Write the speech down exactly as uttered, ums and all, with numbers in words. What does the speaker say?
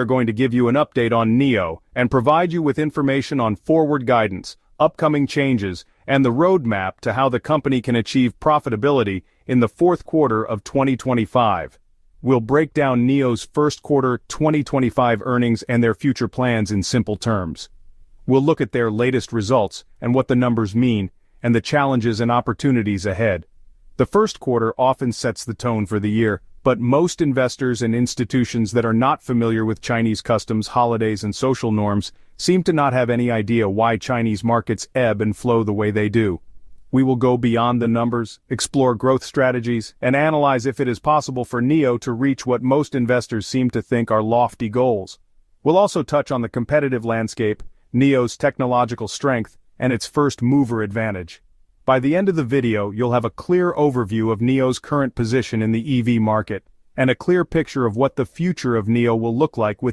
are going to give you an update on N I O and provide you with information on forward guidance, upcoming changes, and the roadmap to how the company can achieve profitability in the fourth quarter of twenty twenty-five. We'll break down N I O's first quarter twenty twenty-five earnings and their future plans in simple terms. We'll look at their latest results and what the numbers mean, and the challenges and opportunities ahead. The first quarter often sets the tone for the year, but most investors and institutions that are not familiar with Chinese customs, holidays, and social norms seem to not have any idea why Chinese markets ebb and flow the way they do. We will go beyond the numbers, explore growth strategies, and analyze if it is possible for N I O to reach what most investors seem to think are lofty goals. We'll also touch on the competitive landscape, N I O's technological strength, and its first-mover advantage. By the end of the video, you'll have a clear overview of N I O's current position in the E V market, and a clear picture of what the future of N I O will look like within